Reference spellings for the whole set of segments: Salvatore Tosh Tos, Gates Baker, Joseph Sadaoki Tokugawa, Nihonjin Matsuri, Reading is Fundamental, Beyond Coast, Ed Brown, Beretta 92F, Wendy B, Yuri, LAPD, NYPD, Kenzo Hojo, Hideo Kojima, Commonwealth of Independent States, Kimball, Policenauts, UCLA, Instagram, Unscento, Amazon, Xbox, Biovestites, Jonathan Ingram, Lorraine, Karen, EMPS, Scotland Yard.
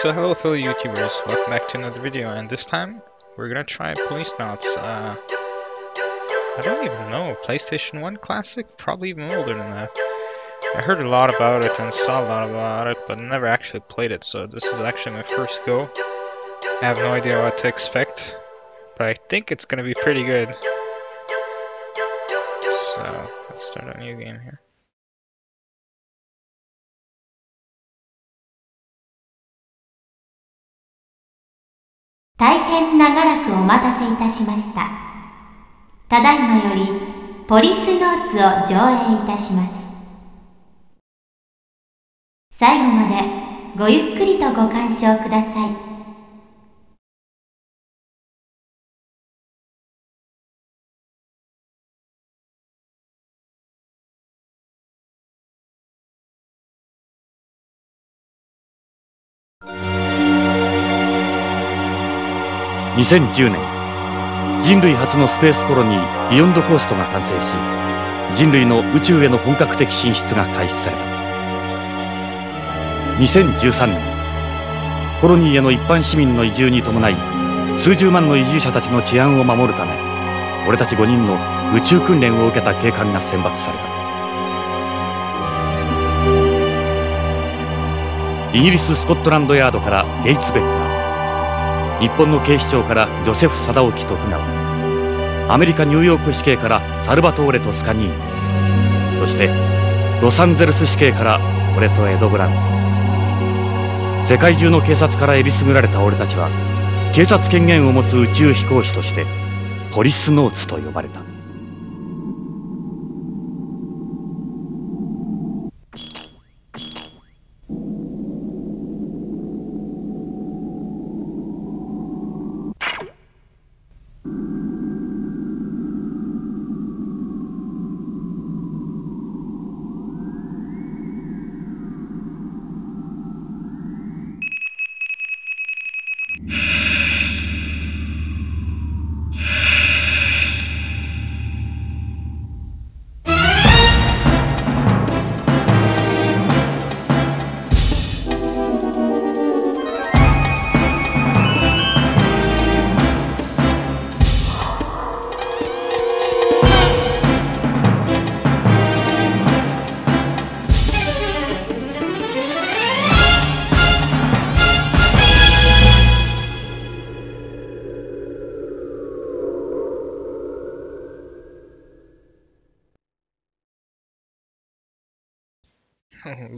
So hello fellow YouTubers, welcome back to another video, and this time we're gonna try Policenauts. I don't even know, PlayStation 1 classic? Probably even older than that. I heard a lot about it and saw a lot about it, but never actually played it, so this is actually my first go. I have no idea what to expect, but I think it's gonna be pretty good. So, let's start a new game here.2010年、人類初のスペースコロニービヨンドコーストが完成し、人類の宇宙への本格的進出が開始された。2013年、コロニーへの一般市民の移住に伴い、数十万の移住者たちの治安を守るため、俺たち5人の宇宙訓練を受けた警官が選抜された。イギリス・スコットランドヤードからゲイツ・ベッカー、日本の警視庁からジョセフ・サダオキ・トクガワ、アメリカ・ニューヨーク市警からサルバトーレ・トスカニーニ、そしてロサンゼルス市警から俺とエド・ブラウン、世界中の警察からえりすぐられた俺たちは、警察権限を持つ宇宙飛行士としてポリスノーツと呼ばれた。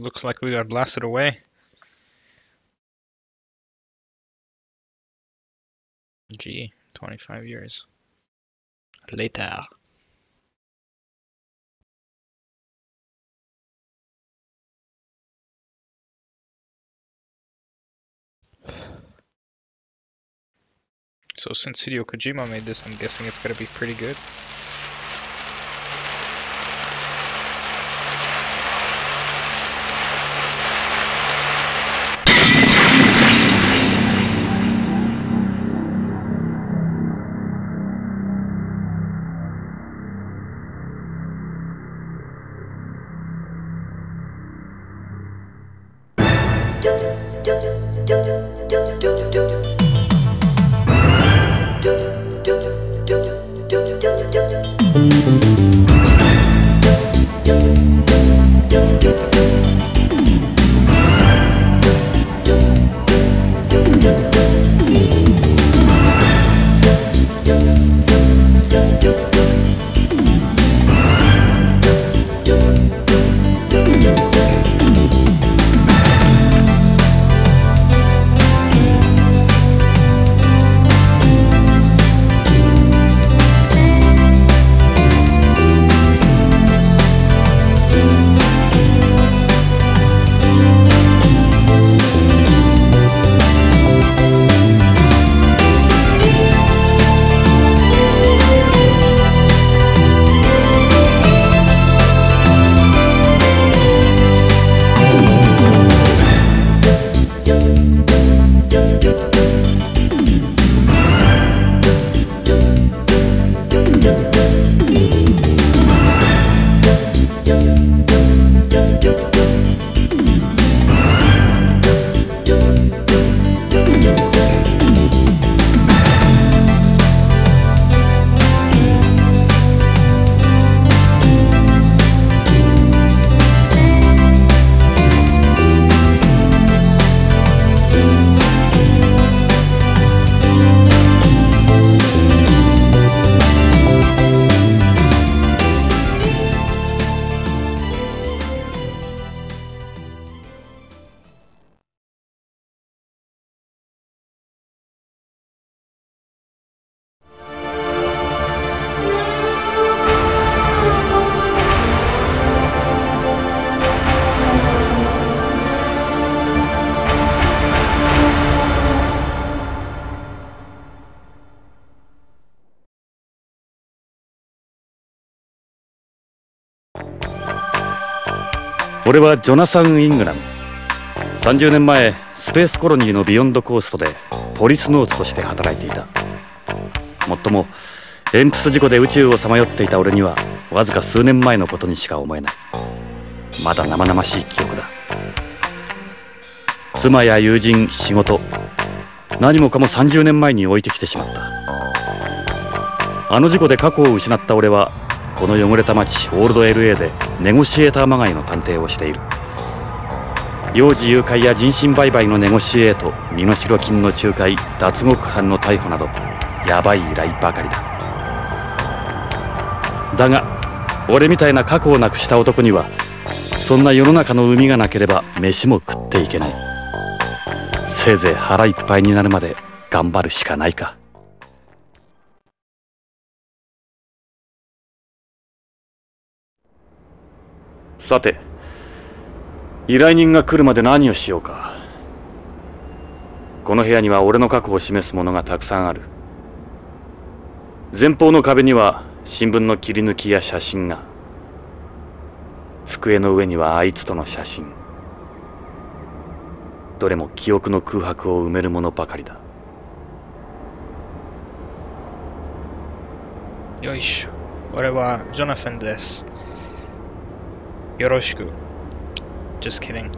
Looks like we got blasted away. Gee, 25 years later. So since Hideo Kojima made this, I'm guessing it's gonna be pretty good. 俺はジョナサン・イングラム。30年前、スペースコロニーのビヨンドコーストでポリスノーツとして働いていた。もっとも、エンプス事故で宇宙をさまよっていた俺には、わずか数年前のことにしか思えない。まだ生々しい記憶だ。妻や友人、仕事、何もかも30年前に置いてきてしまった。あの事故で過去を失った俺は、この汚れた町オールド LA でネゴシエーターまがいの探偵をしている。幼児誘拐や人身売買のネゴシエート、身代金の仲介、脱獄犯の逮捕などやばい依頼ばかりだ。だが俺みたいな過去をなくした男にはそんな世の中の海がなければ飯も食っていけない。せいぜい腹いっぱいになるまで頑張るしかないか。さて、依頼人が来るまで何をしようか。この部屋には俺の過去を示すものがたくさんある。前方の壁には新聞の切り抜きや写真が。机の上にはあいつとの写真。どれも記憶の空白を埋めるものばかりだ。よいしょ、俺はジョナサンです。Yoroshiku. Just kidding.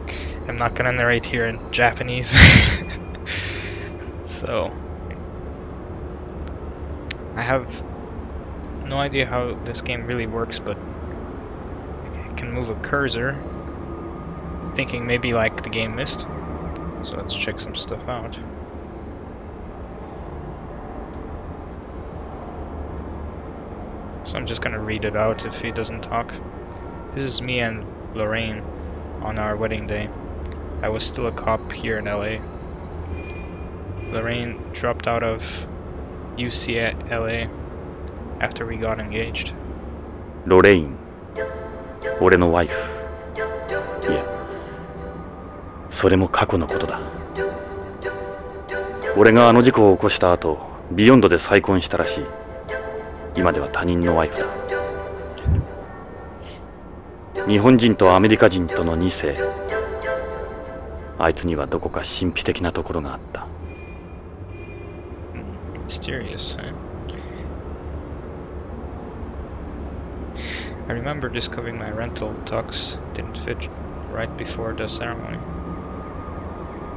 I'm not gonna narrate here in Japanese. So, I have no idea how this game really works, but I can move a cursor. I'm thinking maybe like the game missed. So let's check some stuff out. So I'm just gonna read it out if he doesn't talk. This is me and Lorraine on our wedding day. I was still a cop here in LA. Lorraine dropped out of UCLA after we got engaged. Lorraine,俺のワイフ。いや、それも過去のことだ。俺があの事故を起こした後、ビヨンドで再婚したらしい。今では他人のワイフだ。日本人とアメリカ人との2世。あいつにはどこか神秘的なところがあった。Mysterious, huh? I remember discovering my rental tux didn't fit right before the ceremony.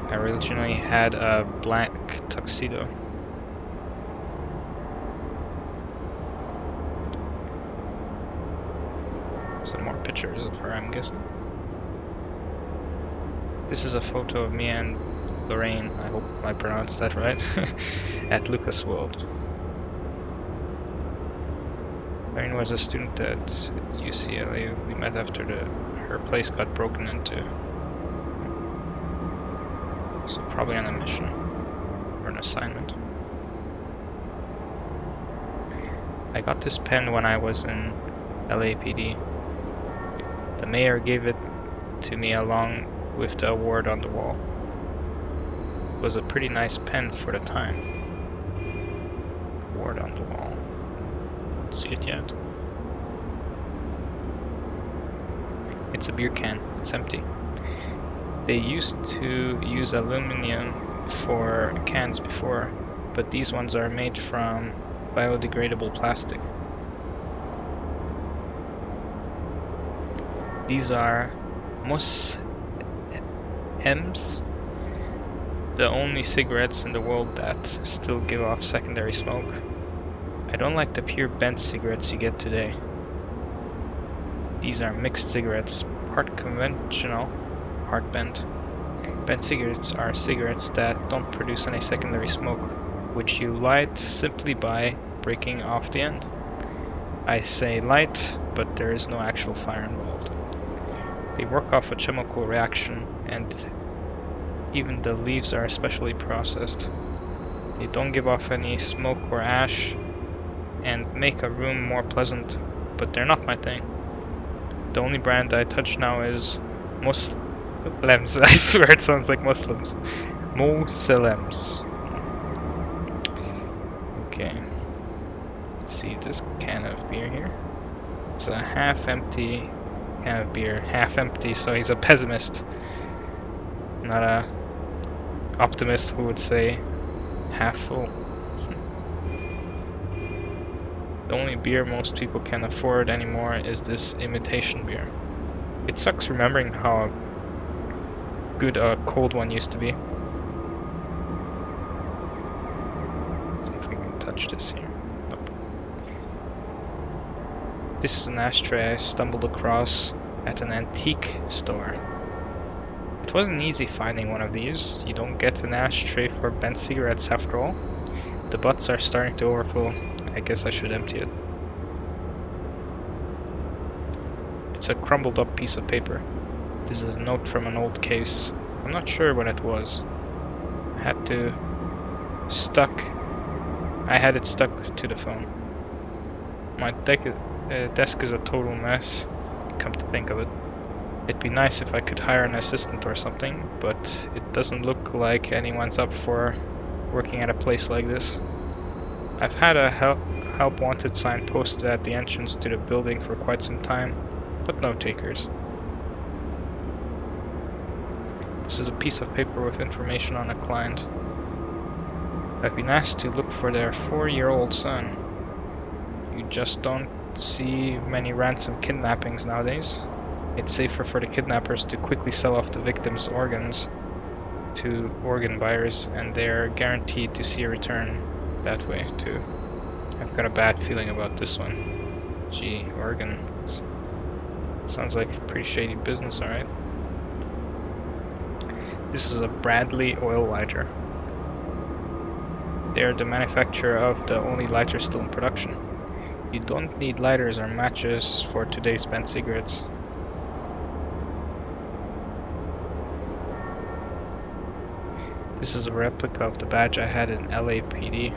I originally had a black tuxedo. Some more pictures of her, I'm guessing. This is a photo of me and Lorraine, I hope I pronounced that right, at Lucas World. Lorraine was a student at UCLA. We met after her place got broken into. So probably on a mission or an assignment. I got this pen when I was in LAPD. The mayor gave it to me along with the award on the wall. It was a pretty nice pen for the time. Award on the wall. Don't see it yet. It's a beer can. It's empty. They used to use aluminum for cans before, but these ones are made from biodegradable plastic. These are Mus EMPS, the only cigarettes in the world that still give off secondary smoke. I don't like the pure bent cigarettes you get today. These are mixed cigarettes, part conventional, part bent. Bent cigarettes are cigarettes that don't produce any secondary smoke, which you light simply by breaking off the end. I say light, but there is no actual fire involved. They work off a chemical reaction, and even the leaves are specially processed. They don't give off any smoke or ash, and make a room more pleasant, but they're not my thing. The only brand I touch now is Moslems. I swear it sounds like Muslims. Moslems. Okay. Let's see this can of beer here. It's a half-empty kind of beer, half empty, so he's a pessimist, not a optimist who would say half full. The only beer most people can afford anymore is this imitation beer. It sucks remembering how good a cold one used to be. See if we can touch this here. Oh. This is an ashtray I stumbled across at an antique store. It wasn't easy finding one of these. You don't get an ashtray for bent cigarettes after all. The butts are starting to overflow. I guess I should empty it. It's a crumbled up piece of paper. This is a note from an old case. I'm not sure when it was. I had it stuck to the phone. My desk is a total mess, come to think of it. It'd be nice if I could hire an assistant or something, but it doesn't look like anyone's up for working at a place like this. I've had a help wanted sign posted at the entrance to the building for quite some time, but no takers. This is a piece of paper with information on a client. I've been asked to look for their 4-year-old son. You just don't see many ransom kidnappings nowadays. It's safer for the kidnappers to quickly sell off the victim's organs to organ buyers, and they're guaranteed to see a return that way too. I've got a bad feeling about this one. Gee, organs. Sounds like a pretty shady business, alright? This is a Bradley oil lighter. They're the manufacturer of the only lighter still in production. You don't need lighters or matches for today's bent cigarettes. This is a replica of the badge I had in LAPD.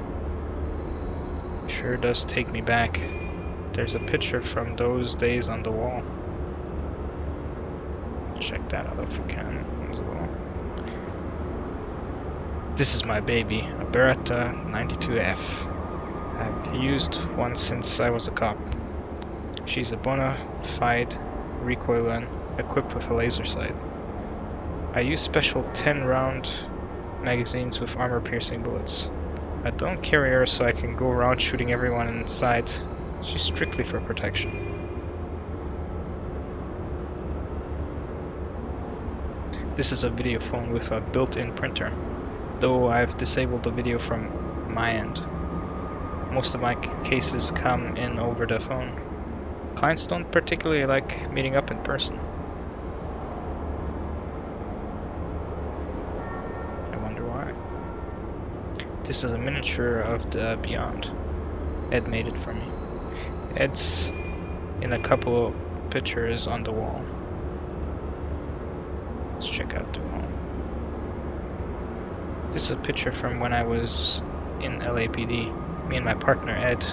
Sure does take me back. There's a picture from those days on the wall. Check that out if we can as well. This is my baby, a Beretta 92F. I've used one since I was a cop. She's a bona fide recoil gun equipped with a laser sight. I use special 10-round magazines with armor-piercing bullets. I don't carry her so I can go around shooting everyone in sight. She's strictly for protection. This is a video phone with a built-in printer, though I've disabled the video from my end. Most of my cases come in over the phone. Clients don't particularly like meeting up in person. I wonder why. This is a miniature of the Beyond. Ed made it for me. Ed's in a couple of pictures on the wall. Let's check out the wall. This is a picture from when I was in LAPD. Me and my partner Ed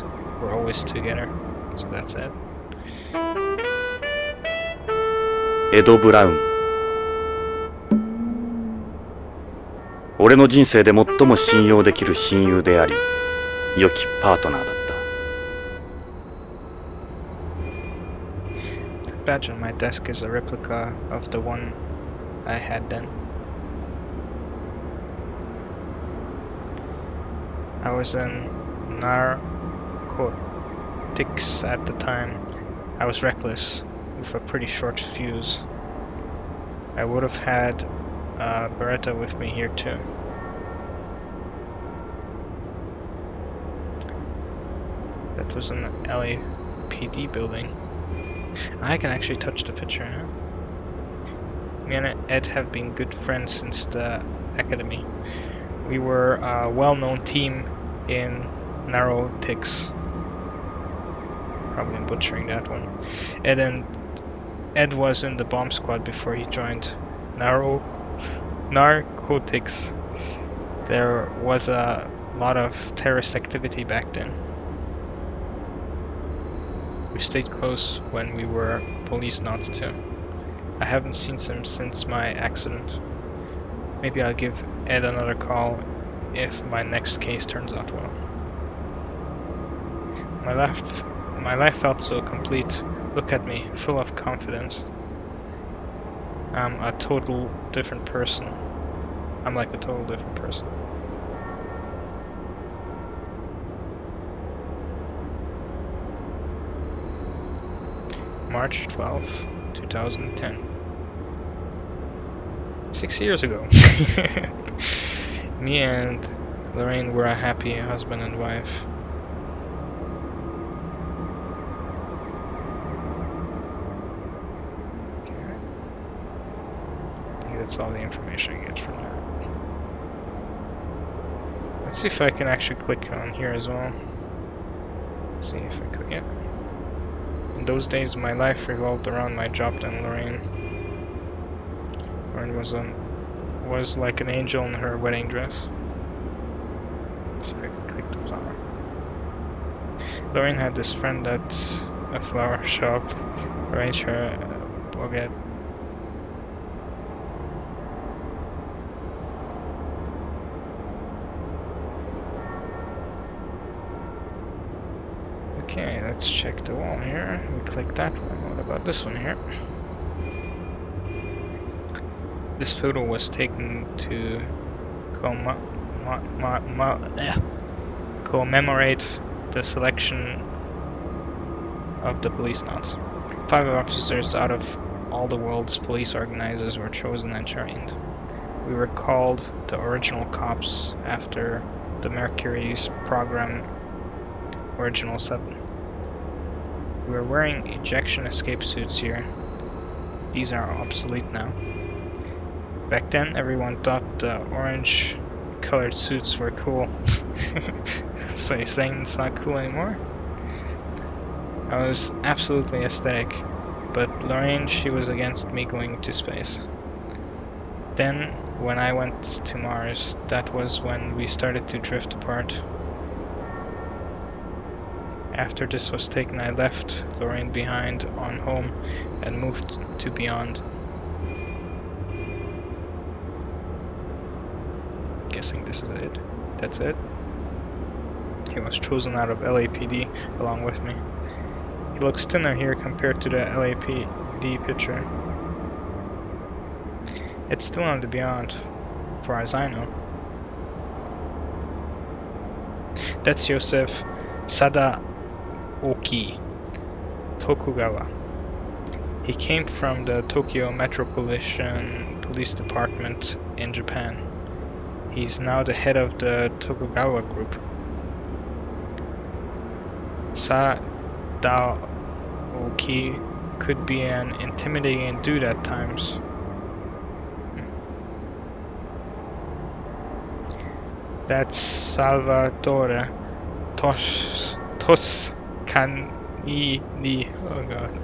were always together, so that's Ed. Ed Brown. 俺の人生で最も信用できる親友であり、良きパートナーだった。 The badge on my desk is a replica of the one I had then. I was in narcotics at the time. I was reckless, with a pretty short fuse. I would have had a Beretta with me here too. That was an LAPD building. I can actually touch the picture, huh? Me and Ed have been good friends since the academy. We were a well-known team in narcotics. Probably butchering that one. Ed was in the bomb squad before he joined narcotics. There was a lot of terrorist activity back then. We stayed close when we were Policenauts too. I haven't seen him since my accident. Maybe I'll give Ed another call if my next case turns out well. My life felt so complete Look at me, full of confidence. I'm a total different person. I'm like a total different person. March 12, 2010. 6 years ago. Me and Lorraine were a happy husband and wife. Okay. I think that's all the information I get from that. Let's see if I can actually click on here as well. Let's see if I click it. In those days, my life revolved around my job and Lorraine. Lorraine was like an angel in her wedding dress. Let's see if I can click the flower. Lorraine had this friend at a flower shop, arranged her a baguette. Okay, let's check the wall here. We click that one. What about this one here? This photo was taken to commemorate the selection of the Policenauts. 5 officers out of all the world's police organizers were chosen and trained. We were called the original cops after the Mercury's program Original 7. We're wearing ejection escape suits here. These are obsolete now. Back then, everyone thought the orange colored suits were cool. So you're saying it's not cool anymore? I was absolutely ecstatic, but Lorraine, she was against me going to space. Then, when I went to Mars, that was when we started to drift apart. After this was taken, I left Lorraine behind on home and moved to Beyond. Guessing this is it. That's it. He was chosen out of LAPD along with me. He looks thinner here compared to the LAPD picture. It's still on the Beyond, far as I know. That's Joseph Sadaoki Tokugawa. He came from the Tokyo Metropolitan Police Department in Japan. He is now the head of the Tokugawa Group. Sadaoki could be an intimidating dude at times. That's Salvatore Tosh Tos. Oh god.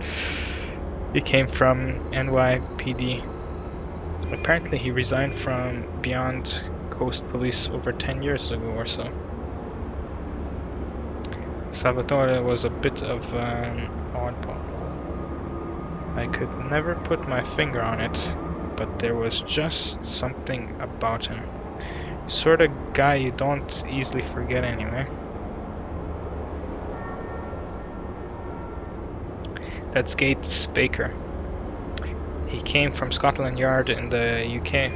He came from NYPD. Apparently he resigned from Beyond Coast Police over 10 years ago or so. Salvatore was a bit of an oddball. I could never put my finger on it, but there was just something about him. Sort of guy you don't easily forget anyway. That's Gates Baker. He came from Scotland Yard in the UK.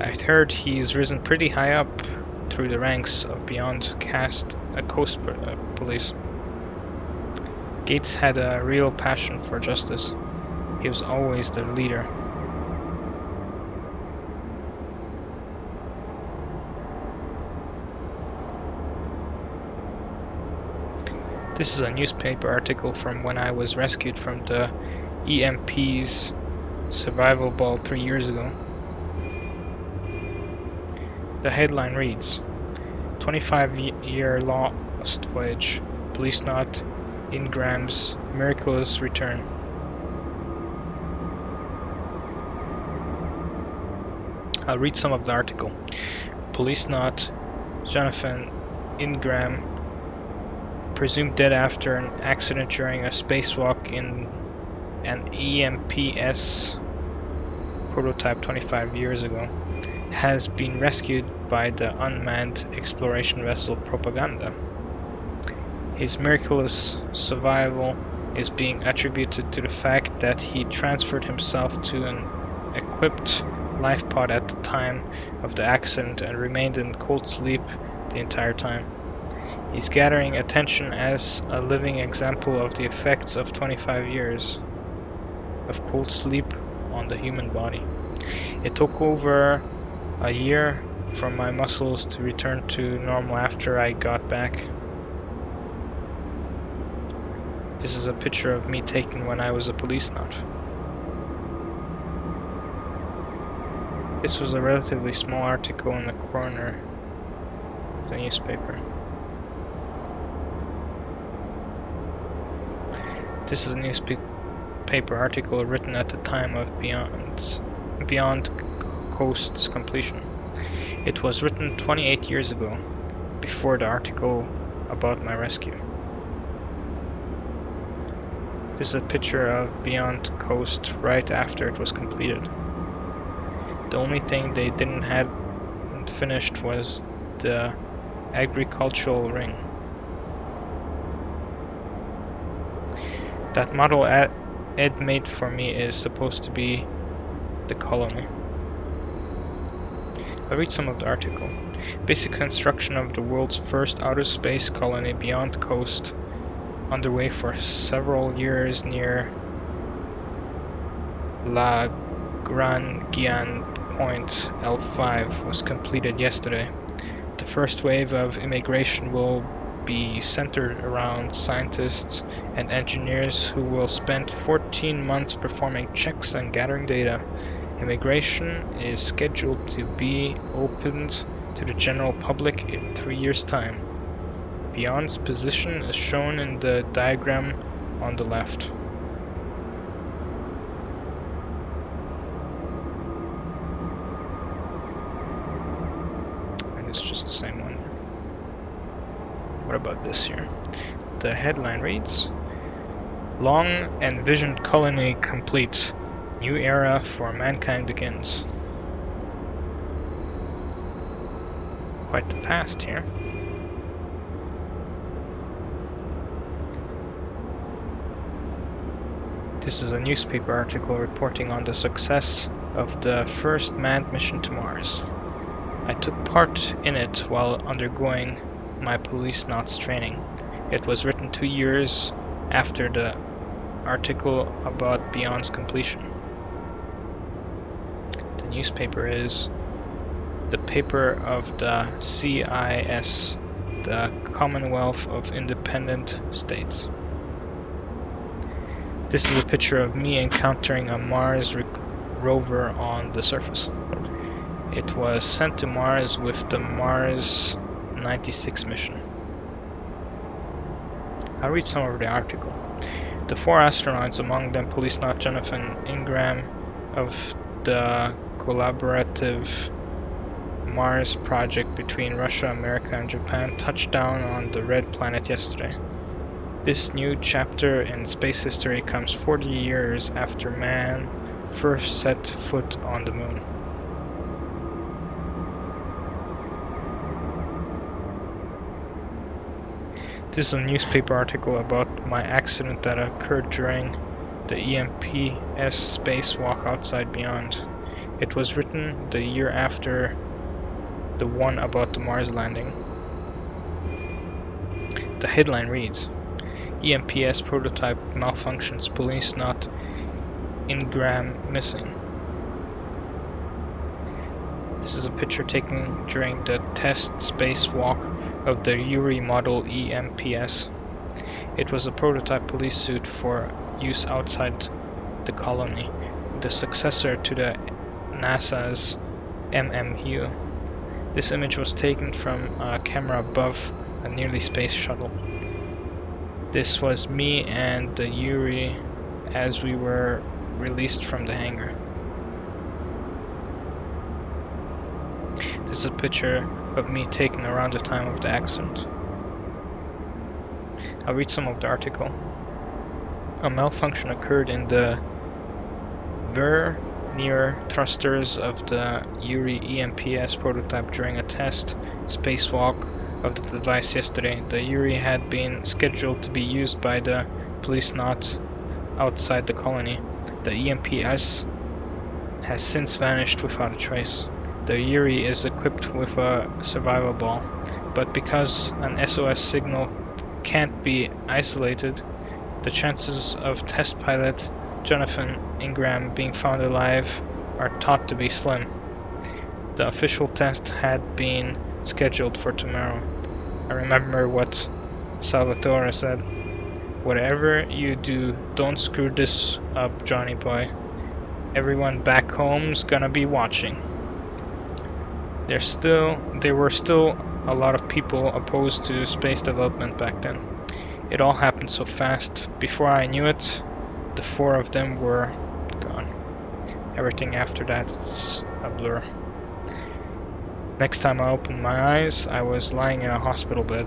I've heard he's risen pretty high up through the ranks of Beyond Coast Police. Gates had a real passion for justice. He was always the leader. This is a newspaper article from when I was rescued from the EMPS survival ball 3 years ago. The headline reads, 25-year lost voyage, Policenaut Ingram's miraculous return. I'll read some of the article. Policenaut Jonathan Ingram presumed dead after an accident during a spacewalk in an EMPS prototype 25 years ago, has been rescued by the unmanned exploration vessel Propaganda. His miraculous survival is being attributed to the fact that he transferred himself to an equipped life pod at the time of the accident and remained in cold sleep the entire time. He's gathering attention as a living example of the effects of 25 years of cold sleep on the human body. It took over a year for my muscles to return to normal after I got back. This is a picture of me taken when I was a Policenaut. This was a relatively small article in the corner of the newspaper. This is a newspaper article written at the time of Beyond Coast's completion. It was written 28 years ago, before the article about my rescue. This is a picture of Beyond Coast right after it was completed. The only thing they hadn't finished was the agricultural ring. That model Ed made for me is supposed to be the colony. I'll read some of the article. Basic construction of the world's first outer space colony, Beyond Coast, underway for several years near La Grangian Point L5 was completed yesterday. The first wave of immigration will be centered around scientists and engineers who will spend 14 months performing checks and gathering data. Immigration is scheduled to be opened to the general public in 3 years' time. Beyond's position is shown in the diagram on the left. And it's just the same one. What about this here? The headline reads, "Long envisioned colony complete. New era for mankind begins." Quite the past here. This is a newspaper article reporting on the success of the first manned mission to Mars. I took part in it while undergoing my Policenauts training. It was written 2 years after the article about Beyond's completion. The newspaper is the paper of the CIS, the Commonwealth of Independent States. This is a picture of me encountering a Mars rover on the surface. It was sent to Mars with the Mars 96 mission. I'll read some of the article. The four astronauts, among them Policenaut Jonathan Ingram of the collaborative Mars project between Russia, America, and Japan, touched down on the red planet yesterday. This new chapter in space history comes 40 years after man first set foot on the moon. This is a newspaper article about my accident that occurred during the EMPS spacewalk outside Beyond. It was written the year after the one about the Mars landing. The headline reads, "EMPS prototype malfunctions, Policenaut Ingram missing." This is a picture taken during the test spacewalk of the Yuri model EMPS. It was a prototype police suit for use outside the colony, the successor to the NASA's MMU. This image was taken from a camera above a nearly space shuttle. This was me and the Yuri as we were released from the hangar. This is a picture of me taken around the time of the accident. I'll read some of the article. A malfunction occurred in the Ver near thrusters of the Yuri EMPS prototype during a test spacewalk of the device yesterday. The Yuri had been scheduled to be used by the Policenauts outside the colony. The EMPS has since vanished without a trace. The Yuri is equipped with a survival ball, but because an SOS signal can't be isolated, the chances of test pilot Jonathan Ingram being found alive are thought to be slim. The official test had been scheduled for tomorrow. I remember what Salvatore said. Whatever you do, don't screw this up, Johnny boy. Everyone back home's gonna be watching. There were still a lot of people opposed to space development back then. It all happened so fast. Before I knew it, the four of them were gone. Everything after that is a blur. Next time I opened my eyes, I was lying in a hospital bed.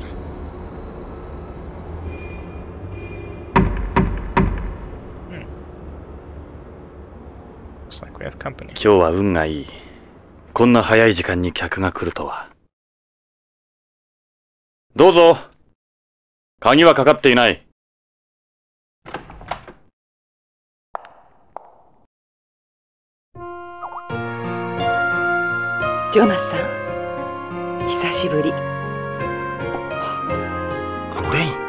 Looks like we have company. 今日は運がいい。こんな早い時間に客が来るとは。どうぞ。鍵はかかっていない。ジョナサン、久しぶり。ロレイン。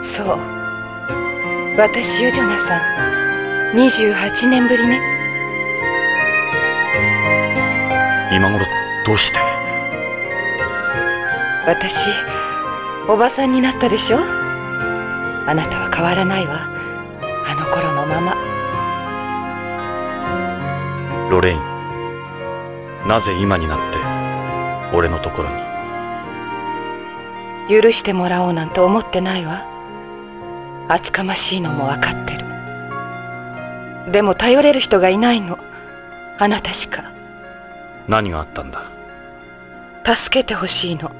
そう。私よジョナサン。28年ぶりね。今頃どうして？私、おばさんになったでしょ？あなたは変わらないわ。あの頃のまま。ロレイン、なぜ今になって俺のところに？許してもらおうなんて思ってないわ。厚かましいのも分かってる。でも頼れる人がいないの。あなたしか。何があったんだ？助けてほしいの。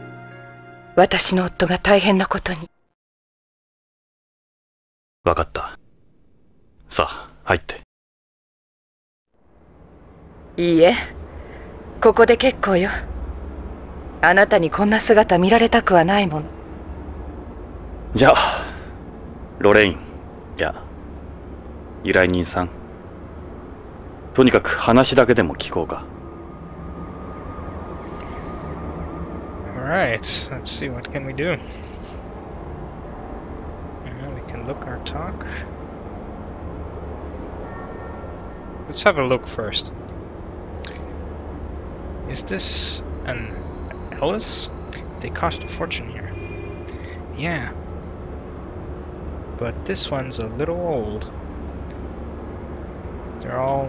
私の夫が大変なことに。わかった。さあ、入って。いいえ、ここで結構よ。あなたにこんな姿見られたくはないもの。じゃあ、ロレイン、いや、依頼人さん。とにかく話だけでも聞こうか。Alright, let's see, what can we do? Look or talk. Let's have a look first. Is this an Ellis? They cost a fortune here. Yeah. But this one's a little old. They're all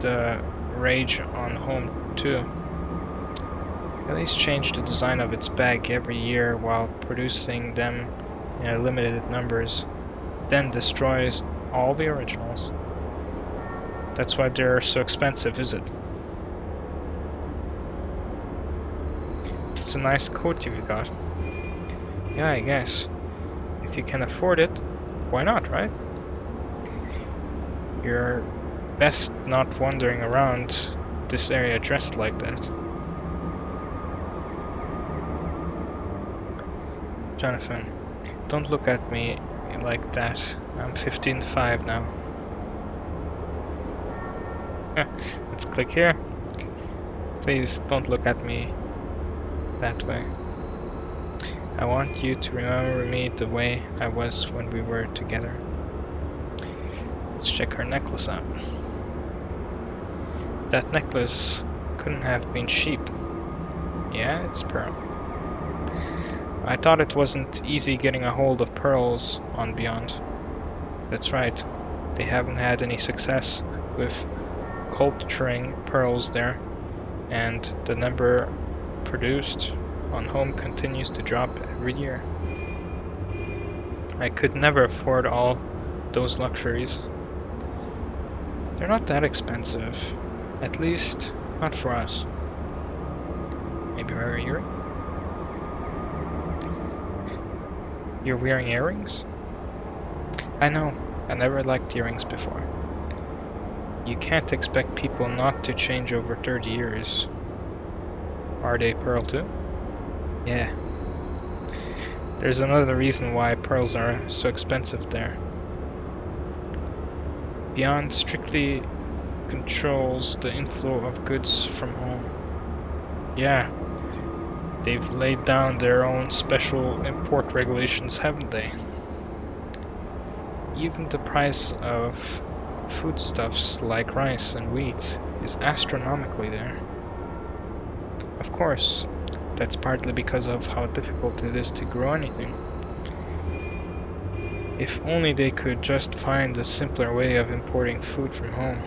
the rage on home too. Ellis changed the design of its bag every year while producing them in limited numbers. Then destroys all the originals. That's why they're so expensive, is it? It's a nice coat you've got. Yeah, I guess. If you can afford it, why not, right? You're best not wandering around this area dressed like that. Jonathan, don't look at me like that. I'm 15.5 now. Let's click here. Please don't look at me that way. I want you to remember me the way I was when we were together. Let's check her necklace out. That necklace couldn't have been cheap. Yeah, it's pearl. I thought it wasn't easy getting a hold of pearls on Beyond. That's right, they haven't had any success with culturing pearls there, and the number produced on home continues to drop every year. I could never afford all those luxuries. They're not that expensive, at least not for us. Maybe we're here? You're wearing earrings? I know, I never liked earrings before. You can't expect people not to change over 30 years. Are they pearl too? Yeah. There's another reason why pearls are so expensive there. Beyond strictly controls the inflow of goods from home. Yeah. They've laid down their own special import regulations, haven't they? Even the price of foodstuffs like rice and wheat is astronomically there. Of course, that's partly because of how difficult it is to grow anything. If only they could just find a simpler way of importing food from home.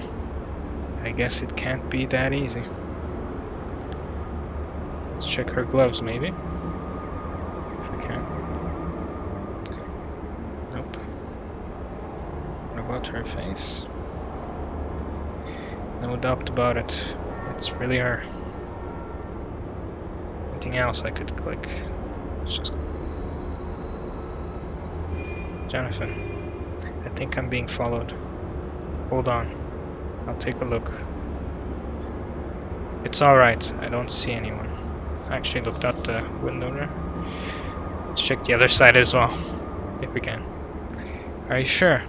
I guess it can't be that easy. Let's check her gloves, maybe. If we can. Nope. What about her face? No doubt about it. It's really her. Anything else I could click? It's just... Jonathan, I think I'm being followed. Hold on. I'll take a look. It's alright. I don't see anyone. I actually looked out the window there. Let's check the other side as well, if we can. Are you sure?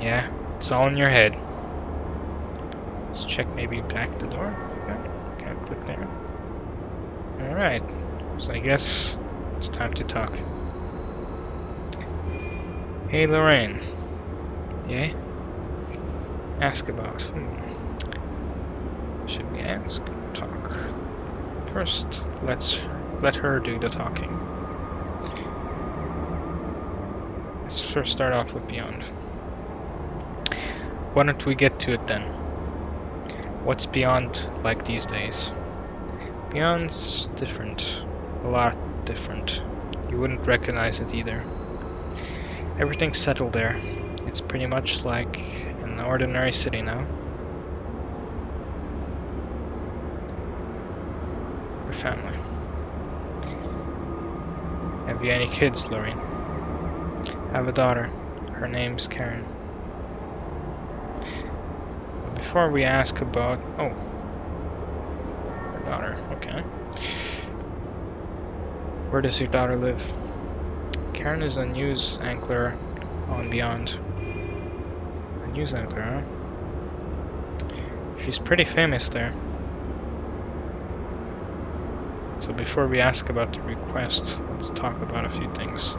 Yeah, it's all in your head. Let's check maybe back the door. Can't click there. Alright, so I guess it's time to talk. Hey Lorraine. Yeah? Ask about. Should we ask or talk? First, let's let her do the talking. Let's first start off with Beyond. Why don't we get to it then? What's Beyond like these days? Beyond's different. A lot different. You wouldn't recognize it either. Everything's settled there. It's pretty much like an ordinary city now. Family. Have you any kids, Lorraine? I have a daughter. Her name's Karen. But before we ask about... Oh. Her daughter. Okay. Where does your daughter live? Karen is a news anchor on Beyond. A news anchor, huh? She's pretty famous there. So before we ask about the request, let's talk about a few things.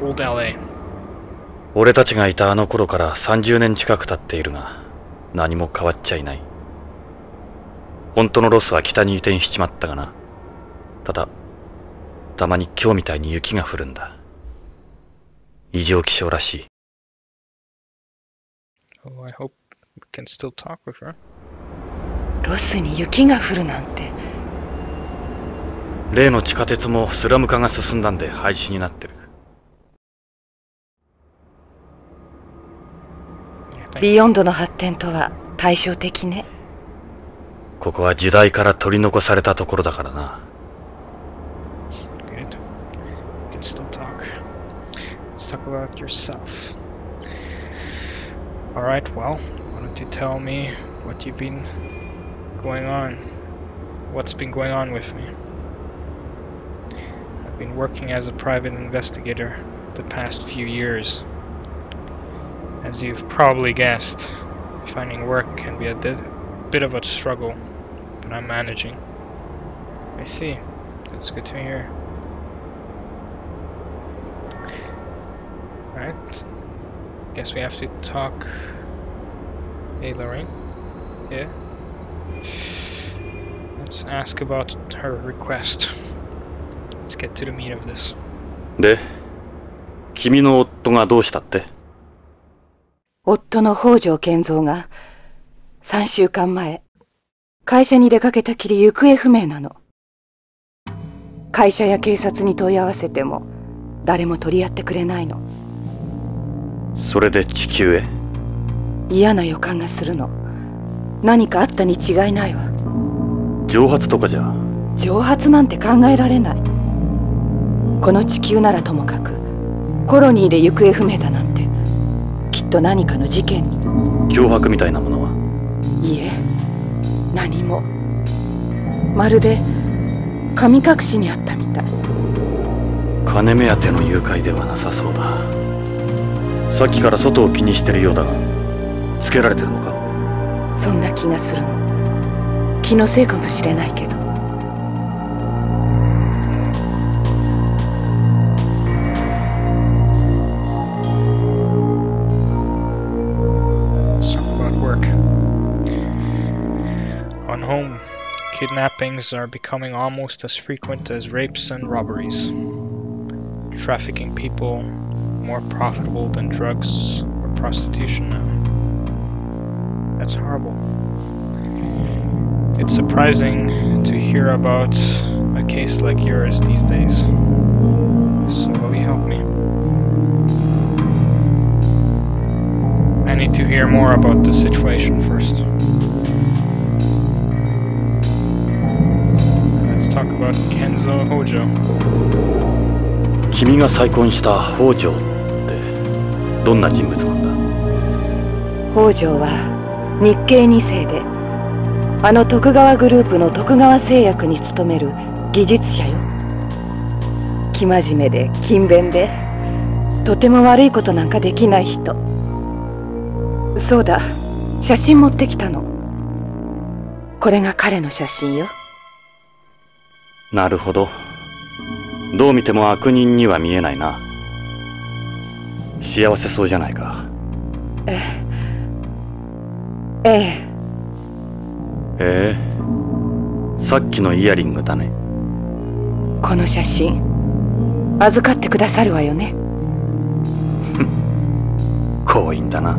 Old LA. 俺たちがいたあの頃から30年近く経っているが、何も変わっちゃいない。本当のロスは北に移転しちまったがな。ただ、たまに今日みたいに雪が降るんだ。異常気象らしい。Oh, I hope we can still talk with her. ロスに雪が降るなんて。例の地下鉄もスラム化が進んだんで廃止になってる。ビヨンドの発展とは対照的ね。ここは時代から取り残されたところだからな。Good. We can still talk. Let's talk about yourself. All right. Well, why don't you tell me what you've been going on? What's been going on with me? Been working as a private investigator the past few years. As you've probably guessed, finding work can be a bit of a struggle, but I'm managing. I see. That's good to hear. Alright. Guess we have to talk. Hey, Lorraine? Yeah? Let's ask about her request. Let's get to the meat of this. で、君の夫がどうしたって？夫の北条健三が3週間前、会社に出かけたきり行方不明なの。会社や警察に問い合わせても誰も取り合ってくれないの。それで地球へ？嫌な予感がするの。何かあったに違いないわ。蒸発とかじゃ？蒸発なんて考えられない。この地球ならともかくコロニーで行方不明だなんてきっと何かの事件に脅迫みたいなものは？いえ何もまるで神隠しにあったみたい。金目当ての誘拐ではなさそうだ。さっきから外を気にしてるようだが、つけられてるのか？そんな気がするの。気のせいかもしれないけど。Kidnappings are becoming almost as frequent as rapes and robberies. Trafficking people more profitable than drugs or prostitution now. That's horrible. It's surprising to hear about a case like yours these days. So will you help me? I need to hear more about the situation first. Let's talk about Kenzo Hojo. 君が再婚した北条ってどんな人物なんだ？北条は日系2世で、あの徳川グループの徳川製薬に勤める技術者よ。生真面目で勤勉で、とても悪いことなんかできない人。そうだ、写真持ってきたの。これが彼の写真よ。なるほど。どう見ても悪人には見えないな。幸せそうじゃないか。ええ。ええ。さっきのイヤリングだね。この写真、預かってくださるわよね。好意だな。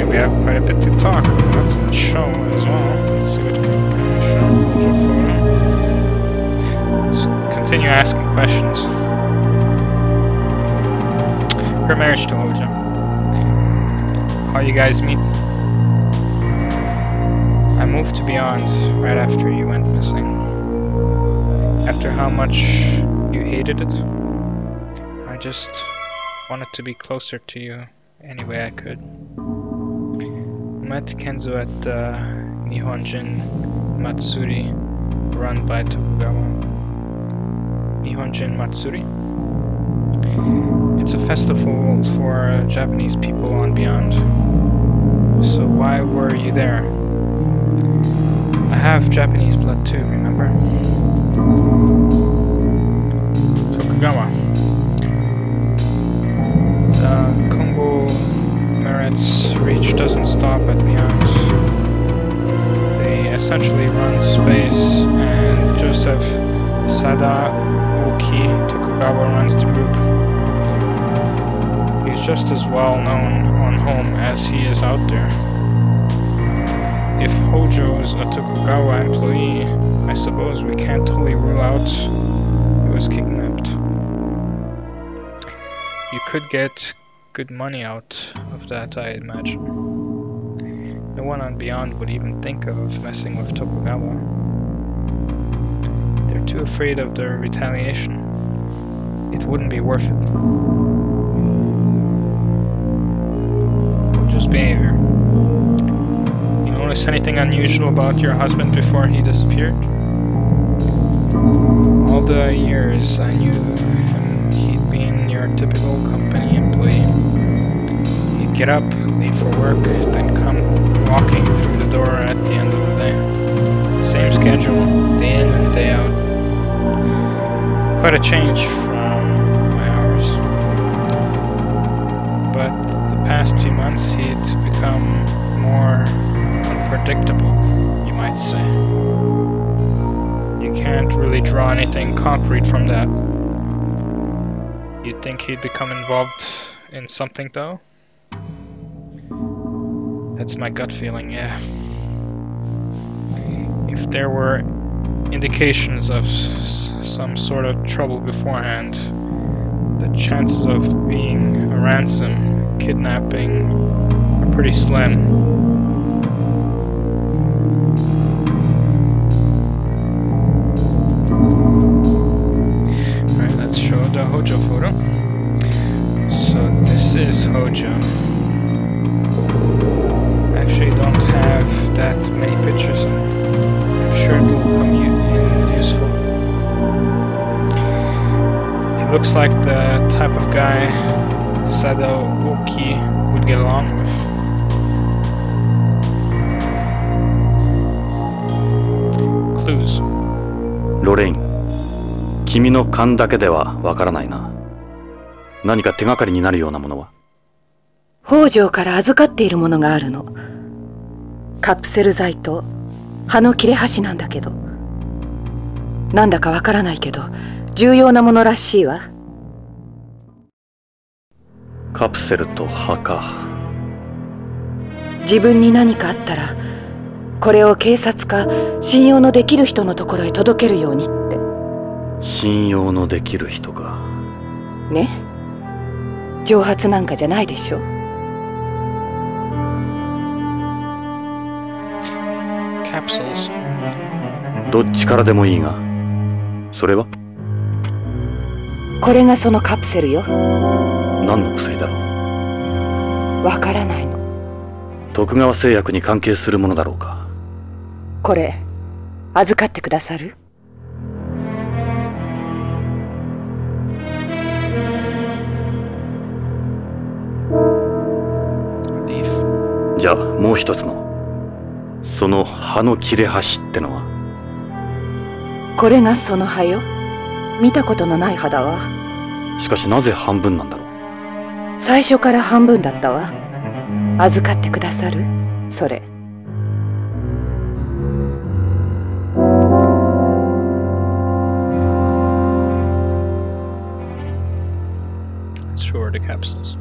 We have quite a bit to talk about. That's in the show as well. Let's see what we can show. Let's continue asking questions. Her marriage to Hojo. How you guys meet? I moved to Beyond right after you went missing. After how much you hated it, I just wanted to be closer to you any way I could. Met Kenzo at Nihonjin Matsuri, run by Tokugawa. Nihonjin Matsuri? It's a festival for Japanese people on Beyond. So why were you there? I have Japanese blood too, remember? Tokugawa. The Kongo Meret's reach doesn't stop at Beyond. They essentially run space, and Joseph Sadaoki Tokugawa runs the group. He's just as well known on home as he is out there. If Hojo is a Tokugawa employee, I suppose we can't totally rule out he was kidnapped. You could get good money out of that, I imagine. No one on Beyond would even think of messing with Tokugawa. They're too afraid of their retaliation. It wouldn't be worth it. Just behavior. You notice anything unusual about your husband before he disappeared? All the years I knew him, he'd been your typical company employee. Get up, leave for work, then come walking through the door at the end of the day. Same schedule, day in and day out. Quite a change from my hours. But the past few months he'd become more unpredictable, you might say. You can't really draw anything concrete from that. You'd think he'd become involved in something though? That's my gut feeling, yeah. If there were indications of some sort of trouble beforehand, the chances of being a ransom, kidnapping, are pretty slim. Alright, let's show the Hojo photo. So looks like the type of guy Sadaoki would get along with. Clues. Lorraine, 君の勘だけではわからないな。何か手がかりになるようなものは。北条から預かっているものがあるの。カプセル剤と葉の切れ端なんだけど。なんだかわからないけど。重要なものらしいわ。カプセルと葉か。自分に何かあったらこれを警察か信用のできる人のところへ届けるようにって。信用のできる人かね。蒸発なんかじゃないでしょ。 カプセル。どっちからでもいいがそれは？ これがそのカプセルよ。何の薬だろう。わからないの。徳川製薬に関係するものだろうか。これ預かってくださる？じゃあもう一つのその葉の切れ端ってのは。これがその葉よ。 見たことのない葉だわ。しかしなぜ半分なんだろう。最初から半分だったわ。預かってくださる？それ。Sure to capsules.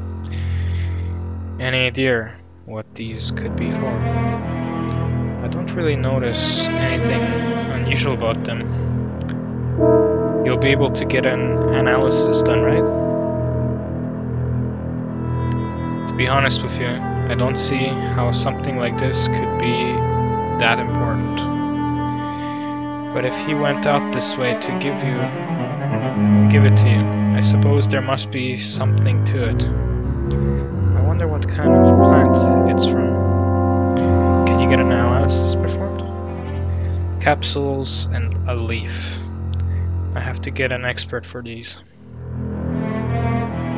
Any idea what these could be for? I don't really notice anything unusual about them. You'll be able to get an analysis done, right? To be honest with you, I don't see how something like this could be that important. But if he went out this way to give it to you, I suppose there must be something to it. I wonder what kind of plant it's from. Can you get an analysis performed? Capsules and a leaf. I have to get an expert for these.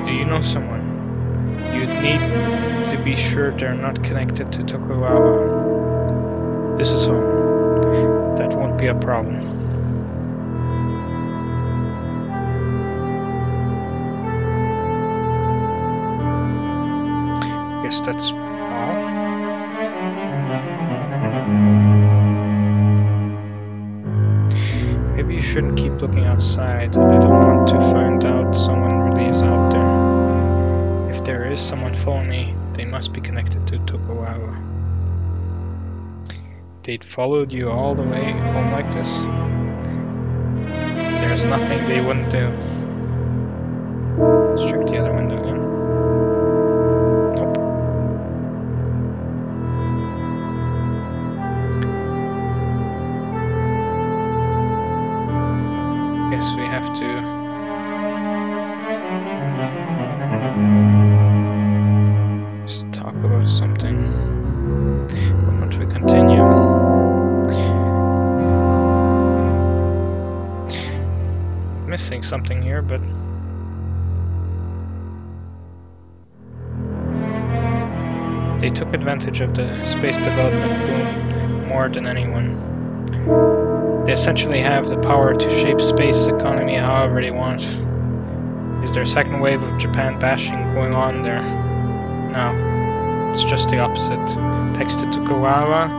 Do you know someone? You'd need to be sure they're not connected to Tokugawa. This is home. That won't be a problem. I guess that's all. Shouldn't keep looking outside. I don't want to find out someone really is out there. If there is someone following me, they must be connected to Tokugawa. They'd followed you all the way home like this. There's nothing they wouldn't do. Let's check the other window again. Something here, but they took advantage of the space development boom more than anyone. They essentially have the power to shape space economy however they want. Is there a second wave of Japan bashing going on there? No, it's just the opposite. Thanks to Tokugawa,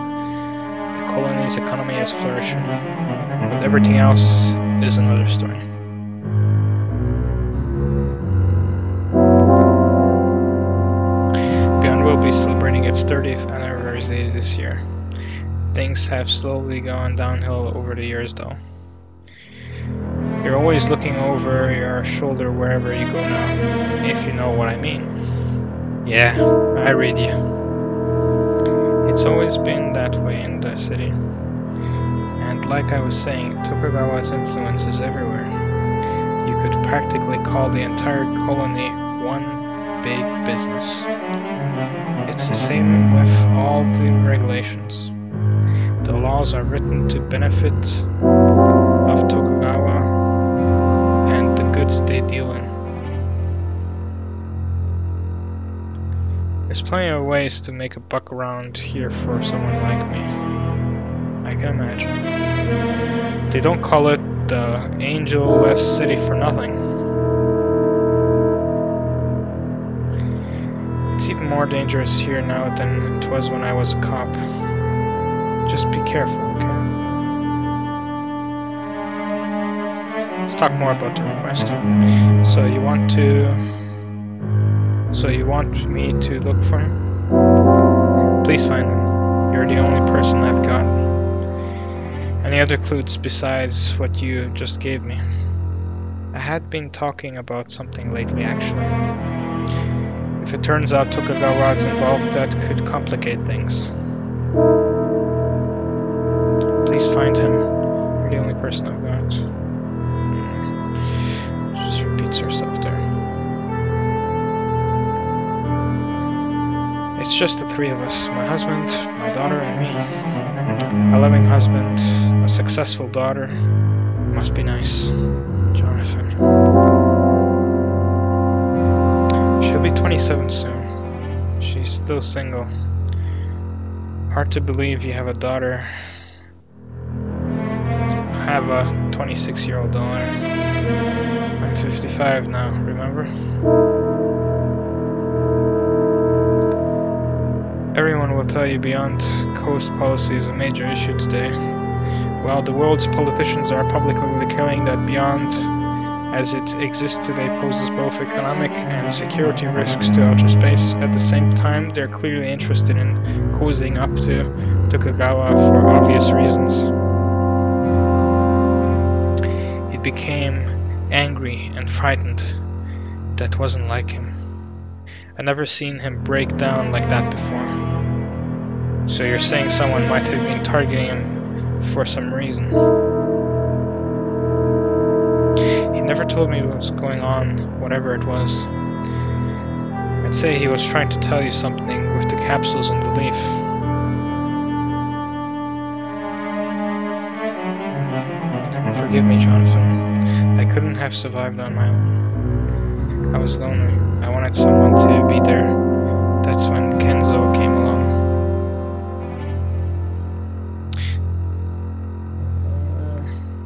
the colony's economy is flourishing, but everything else is another story. Celebrating its 30th anniversary this year. Things have slowly gone downhill over the years though. You're always looking over your shoulder wherever you go now, if you know what I mean. Yeah, I read you. It's always been that way in the city. And like I was saying, Tokugawa's influence is everywhere. You could practically call the entire colony one big business. It's the same with all the regulations. The laws are written to benefit of Tokugawa and the good what's they dealing? There's plenty of ways to make a buck around here for someone like me, I can imagine. They don't call it the Angel-less city for nothing. It's even more dangerous here now than it was when I was a cop. Just be careful, okay? Let's talk more about the request. So you want me to look for him? Please find him. You're the only person I've got. Any other clues besides what you just gave me? I had been talking about something lately, actually. If it turns out Tokugawa's involved, that could complicate things. Please find him. You're the only person I've got. Just repeats herself there. It's just the three of us, my husband, my daughter, and me. A loving husband, a successful daughter. Must be nice. Jonathan. She'll be 27 soon. She's still single. Hard to believe you have a daughter. I have a 26-year-old daughter. I'm 55 now, remember? Everyone will tell you Beyond Coast policy is a major issue today. While the world's politicians are publicly declaring that Beyond as it exists today poses both economic and security risks to outer space, at the same time they're clearly interested in cozying up to Tokugawa for obvious reasons. It became angry and frightened. That wasn't like him. I've never seen him break down like that before. So you're saying someone might have been targeting him for some reason? He never told me what was going on, whatever it was. I'd say he was trying to tell you something with the capsules and the leaf. Forgive me, Jonathan. I couldn't have survived on my own. I was lonely. I wanted someone to be there. That's when Kenzo came along.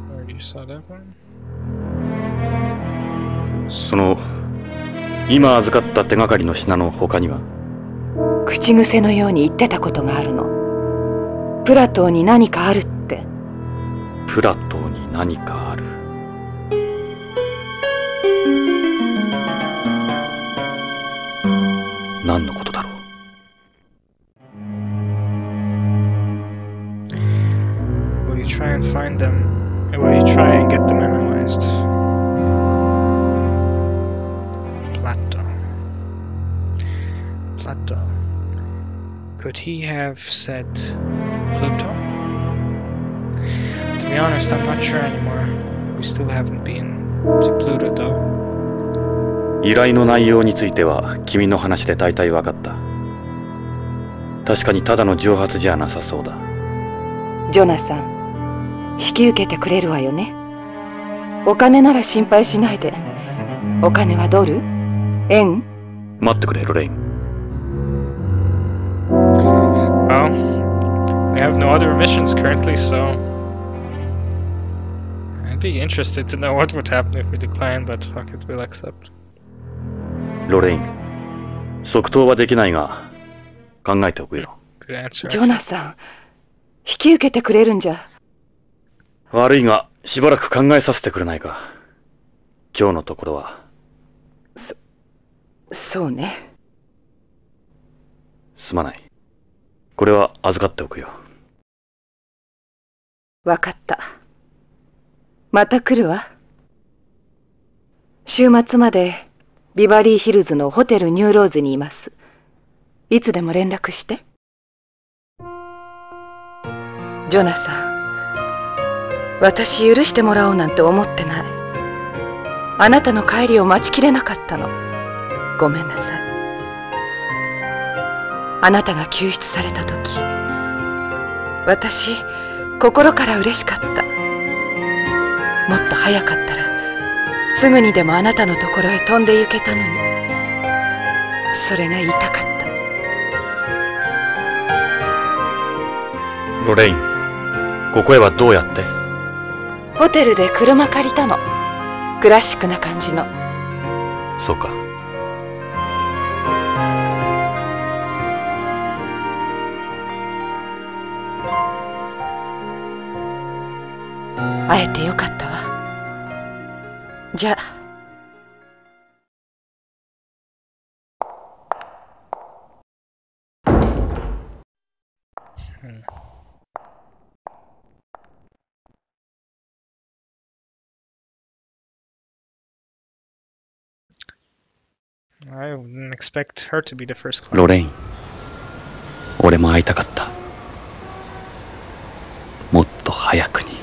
I already saw that one. その今預かった手がかりの品の他には口癖のように言ってたことがあるの。プラトーに何かあるって。プラトーに。何かある。何のことだろう。Will you try and find them? Will you try and get them analyzed? Plato. Could he have said Pluto? To be honest, I'm not sure anymore. We still haven't been to Pluto, though. 依頼の内容については君の話で大体分かった。確かにただの蒸発じゃなさそうだ。ジョナサン、引き受けてくれるわよね。お金なら心配しないで。お金はドル？円？待ってくれ、ロレイン。Well, we have no other missions currently, so. I'd be interested to know what would happen if we decline, but fuck it, we'll accept. Lorraine, 即答はできないが考えておくよ。Good answer. ジョナサン、引き受けてくれるんじゃ。悪いがしばらく考えさせてくれないか。今日のところは。そうね。すまない。これは預かっておくよ。わかった。また来るわ。週末までビバリーヒルズのホテルニューローズにいます。いつでも連絡して。ジョナサン、私許してもらおうなんて思ってない。あなたの帰りを待ちきれなかったの。ごめんなさい。あなたが救出された時、私心から嬉しかった。もっと早かったらすぐにでもあなたのところへ飛んで行けたのに、それが痛かった。ロレイン、ここへはどうやって？ホテルで車借りたの。クラシックな感じの。そうか。会えてよかったわ。 じゃあ。 I wouldn't expect her to be the first client. ロレイン、俺も会いたかった。もっと早くに。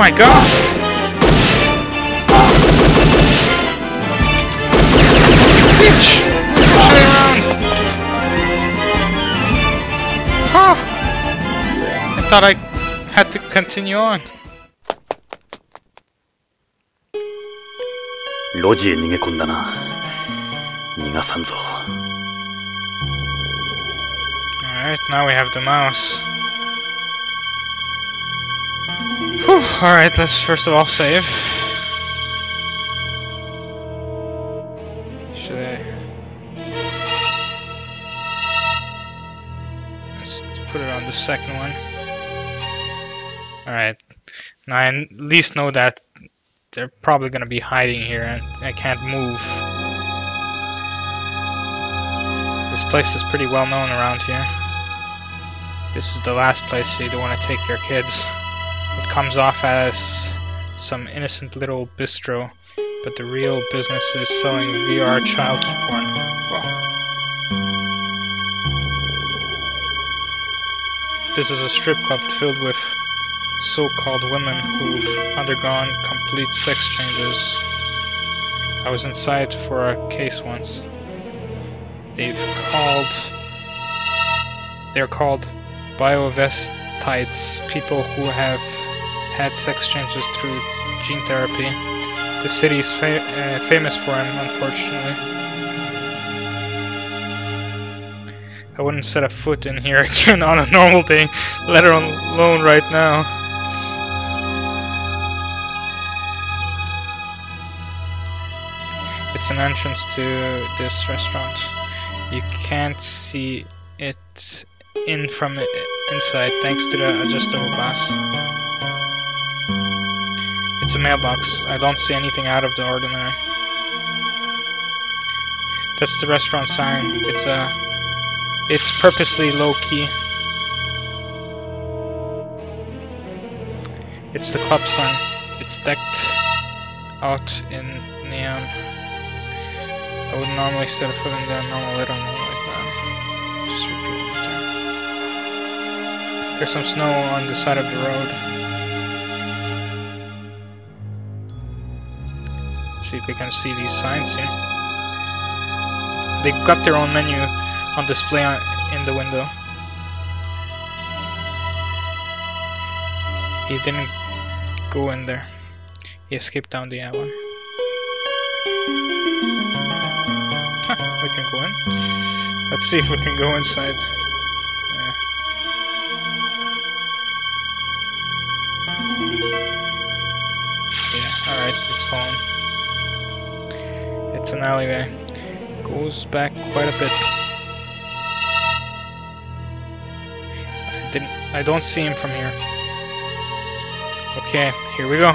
my god! Bitch! Turn around! Huh! I thought I had to continue on. 路地へ逃げ込んだな。逃がさんぞ。 Alright, now we have the mouse. Alright, let's first of all save. Should I... Let's put it on the second one. Alright. Now I at least know that they're probably gonna be hiding here and I can't move. This place is pretty well known around here. This is the last place you don't want to take your kids. It comes off as some innocent little bistro, but the real business is selling VR child porn. Whoa. This is a strip club filled with so-called women who've undergone complete sex changes. I was inside for a case once. They're called Biovestites, people who have had sex changes through gene therapy. The city is famous for them, unfortunately. I wouldn't set a foot in here again on a normal day, let alone right now. It's an entrance to this restaurant. You can't see it in from inside thanks to the adjustable glass. It's a mailbox. I don't see anything out of the ordinary. That's the restaurant sign. It's purposely low-key. It's the club sign. It's decked out in neon. I would normally set a foot in there, normal little like that. Just repeat it there. There's some snow on the side of the road. Let's see if we can see these signs here. They've got their own menu on display in the window. He didn't go in there. He escaped down the alley. We can go in. Let's see if we can go inside. Yeah. Yeah, alright, it's fine. It's an alleyway. Goes back quite a bit. I don't see him from here. Okay, here we go.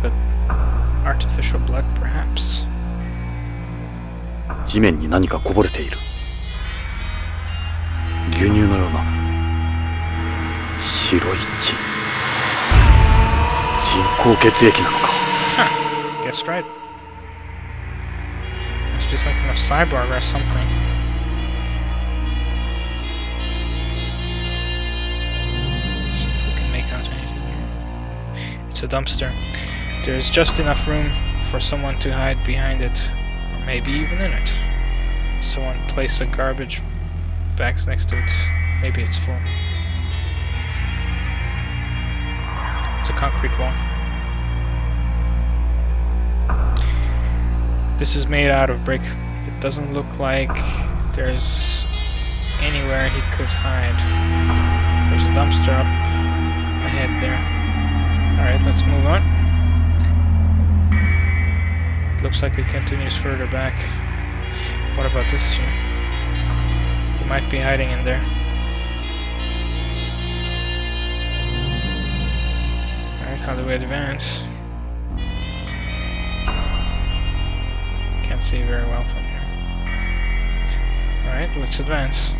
But artificial blood, perhaps. Huh, guessed right. Just like a cyborg or something. Let's see if we can make out anything here. It's a dumpster. There's just enough room for someone to hide behind it, or maybe even in it. Someone placed a garbage bags next to it. Maybe it's full. It's a concrete wall. This is made out of brick. It doesn't look like there's anywhere he could hide. There's a dumpster up ahead there. Alright, let's move on. It looks like it continues further back. What about this here? He might be hiding in there. Alright, how do we advance? Can't see very well from here. Alright, let's advance.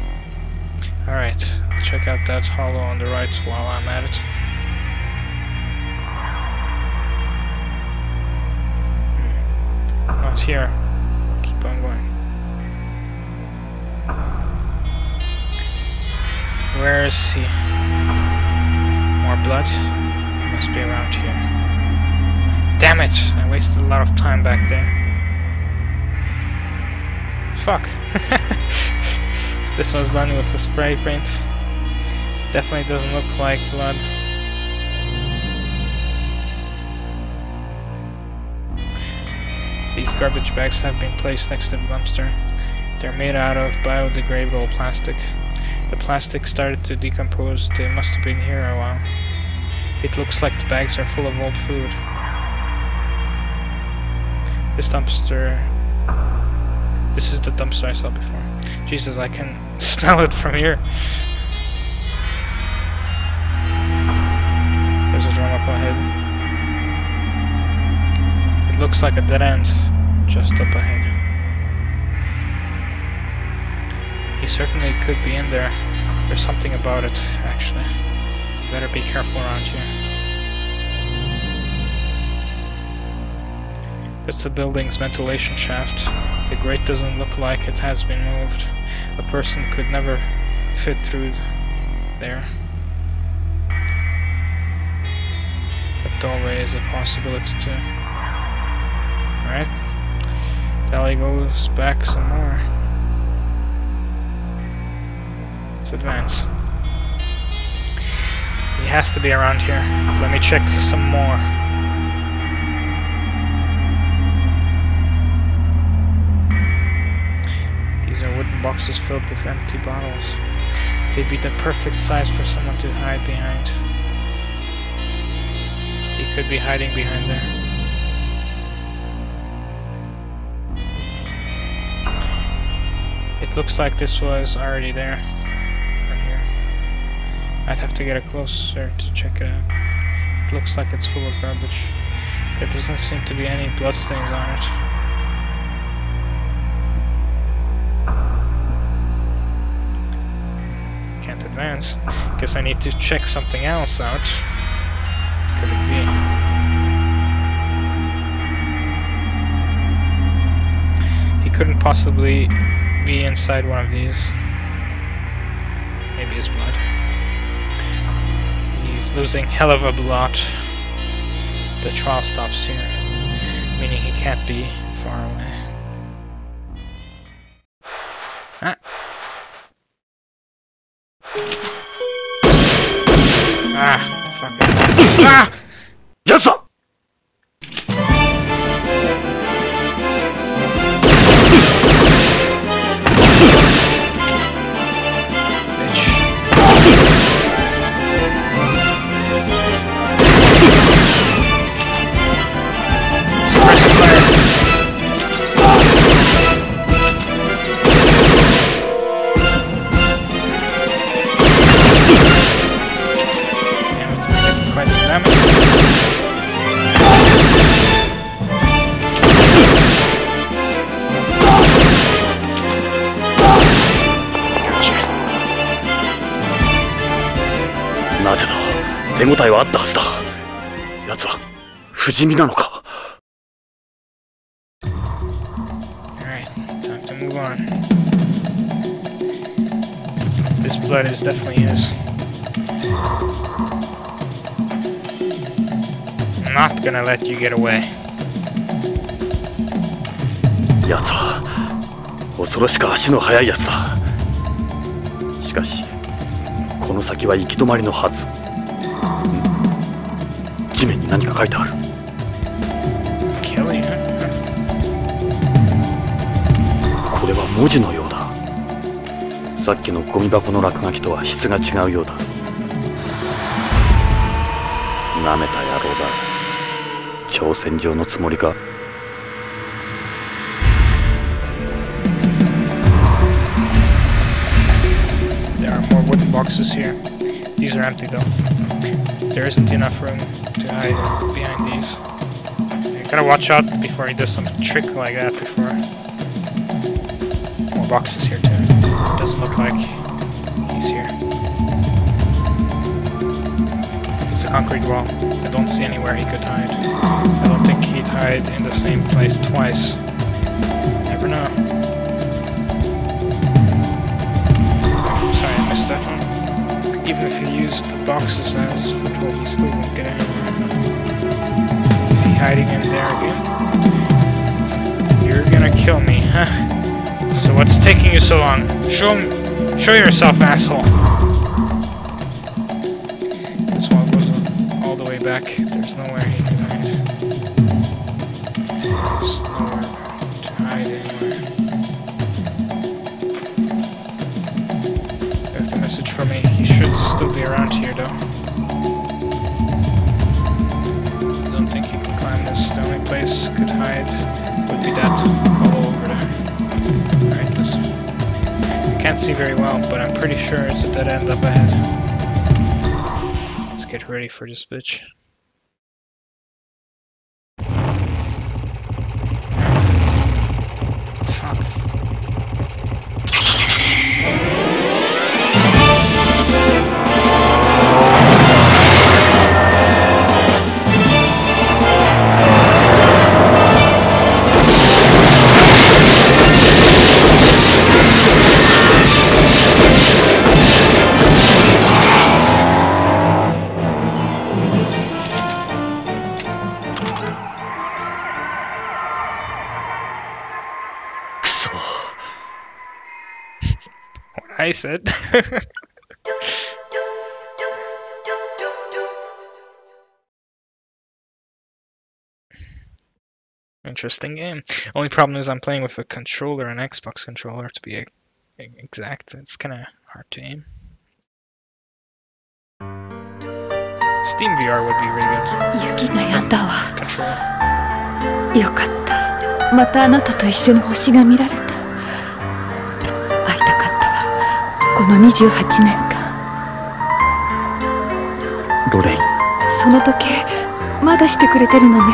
Alright, I'll check out that hollow on the right while I'm at it. Not here. Keep on going. Where is he? More blood? He must be around here. Damn it! I wasted a lot of time back there. Fuck! This was done with the spray paint. Definitely doesn't look like blood. These garbage bags have been placed next to the dumpster. They're made out of biodegradable plastic. The plastic started to decompose. They must have been here a while. It looks like the bags are full of old food. This is the dumpster I saw before. Jesus, I can smell it from here. There's a drum up ahead. It looks like a dead end just up ahead. He certainly could be in there. There's something about it, actually. Better be careful around here. That's the building's ventilation shaft. The grate doesn't look like it has been moved. A person could never fit through there. That doorway is a possibility too. Alright. The alley goes back some more. Advance. He has to be around here. Let me check some more. These are wooden boxes filled with empty bottles. They'd be the perfect size for someone to hide behind. He could be hiding behind there. It looks like this was already there. I'd have to get a closer to check it out. It looks like it's full of garbage. There doesn't seem to be any bloodstains on it. Can't advance. Guess I need to check something else out. What could it be? He couldn't possibly be inside one of these. Maybe his blood. Losing hell of a lot. The trial stops here, meaning he can't be far away. Ah. Ah, fuck it. Ah! Yes, sir. Alright, time to move on. This blood is definitely his. I'm not gonna let you get away. Yatsa, 恐ろしく足の速いやつだ。しかし、この先は行き止まりのはず。地面に何か書いてある。 これは文字のようだ。さっきのゴミ箱の落書きとは質が違うようだ。なめた野郎だ。挑戦状のつもりか。There are more wooden boxes here. These are empty though. There isn't enough room to hide behind these. You gotta watch out before he does some trick like that before. Boxes here too. Doesn't look like he's here. It's a concrete wall. I don't see anywhere he could hide. I don't think he'd hide in the same place twice. Never know. Sorry, I missed that one. Even if he used the boxes as foothold, he still won't get anywhere. Is he hiding in there again? You're gonna kill me, huh? So what's taking you so long? Show yourself, asshole! This one goes all the way back. There's nowhere he can hide. There's nowhere to hide anywhere. There's the message for me. He should still be around here, though. I don't think he can climb this. The only place he could hide would be that hole over there. Alright, listen. I can't see very well, but I'm pretty sure it's a dead end up ahead. Let's get ready for this bitch. I said. Interesting game. Only problem is I'm playing with a controller, an Xbox controller to be exact. It's kind of hard to aim. Steam VR would be really good. Controller. この28年間。ロレイン。その時計まだしてくれてるのね。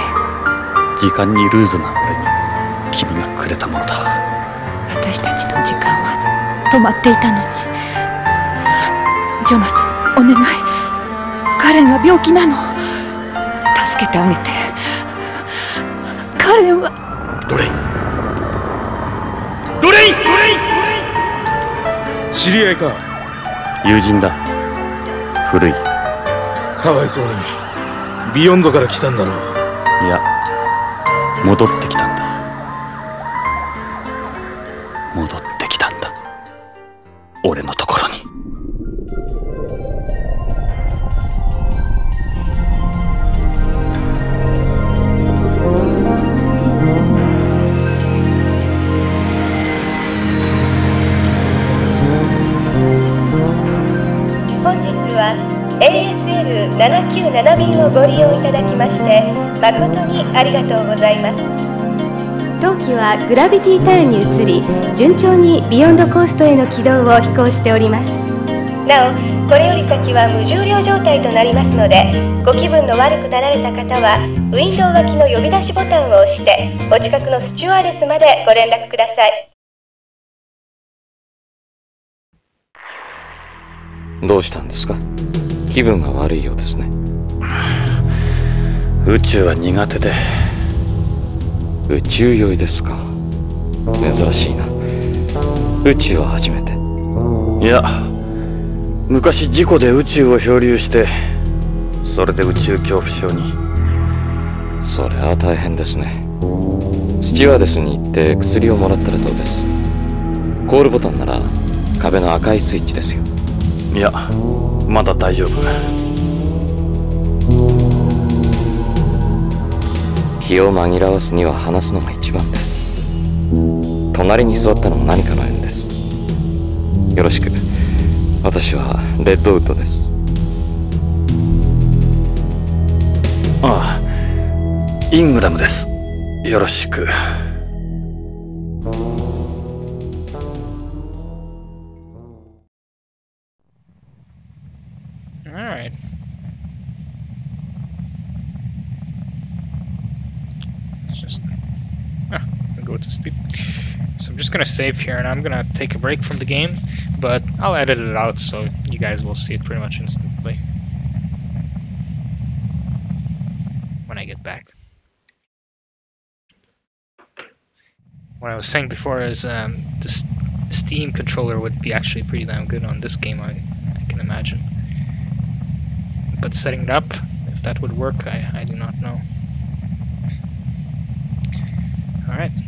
時間にルーズな俺に君がくれたものだ。私たちの時間は止まっていたのに。ジョナサン、お願い。カレンは病気なの。助けてあげて。カレンはロレイン。ロレイン、ロレイン。 知り合いか友人だ古いかわいそうにビヨンドから来たんだろういや戻ってきたんだ戻ってきたんだ俺のところに7便をご利用いただきまして誠にありがとうございます当機はグラビティタウンに移り順調にビヨンドコーストへの軌道を飛行しておりますなおこれより先は無重量状態となりますのでご気分の悪くなられた方はウィンドウ脇の呼び出しボタンを押してお近くのスチュワーデスまでご連絡くださいどうしたんですか気分が悪いようですね 宇宙は苦手で宇宙酔いですか珍しいな宇宙は初めていや昔事故で宇宙を漂流してそれで宇宙恐怖症にそれは大変ですねスチュワーデスに行って薬をもらったらどうですコールボタンなら壁の赤いスイッチですよいやまだ大丈夫 気を紛らわすには話すのが一番です隣に座ったのも何かの縁ですよろしく私はレッドウッドですああイングラムですよろしくAll right. Go to sleep. So I'm just gonna save here and I'm gonna take a break from the game. but I'll edit it out so you guys will see it pretty much instantly when I get back. What I was saying before is this Steam controller would be actually pretty damn good on this game, I can imagine. But setting it up, if that would work, I do not know. Alright.